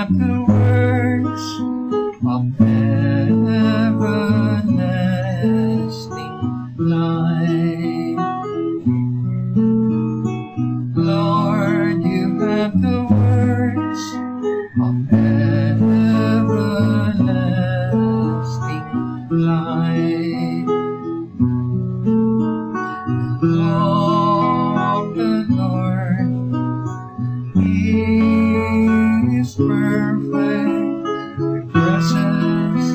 except the words of everlasting life. Lord, you have the words of everlasting life. Love the Lord, He is perfect, refreshes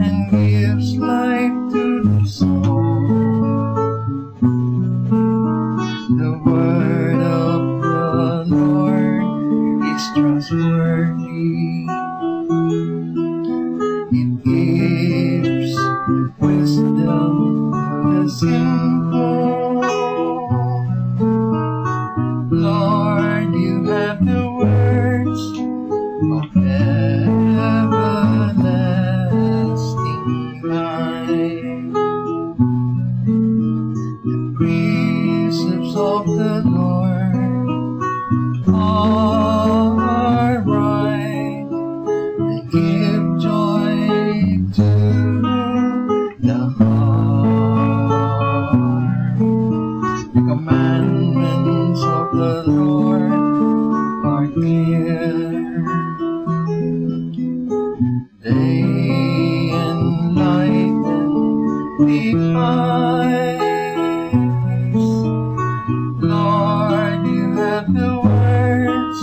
and gives life to the soul. The word of the Lord is trustworthy. It gives wisdom to the simple. Lord, you have the words of everlasting life. The precepts of the Lord are right, they give joy to the heart. The commandments of the Lord are clear, they enlighten the eyes. Lord, you have the words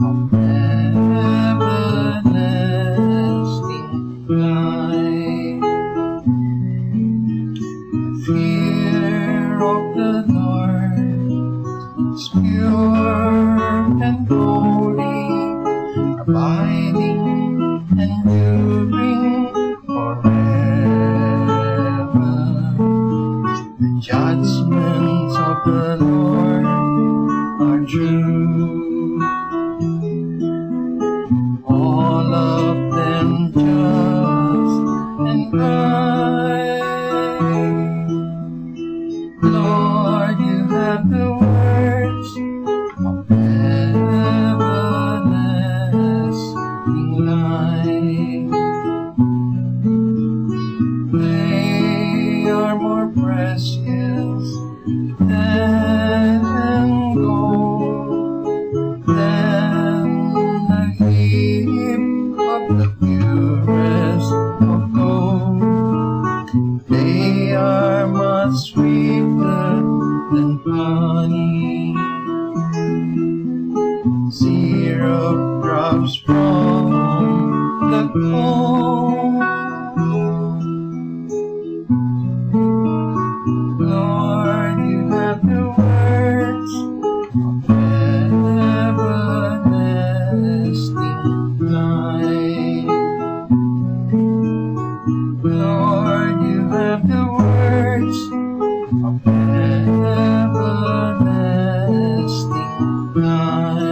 of everlasting life. The fear of the Lord is pure and holy, abiding and enduring forever. The judgments of the Lord are true, all of them just and right. Lord, you have the words of everlasting life. They are more precious than gold, than the heap of the purest of gold. They are much sweeter than honey, syrup drops from the comb. Lord, you have the words of everlasting life. Lord, you have the words of everlasting love,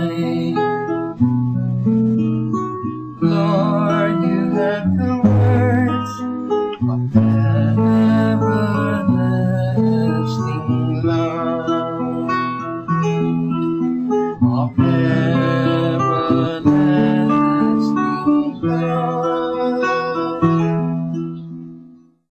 of everlasting love.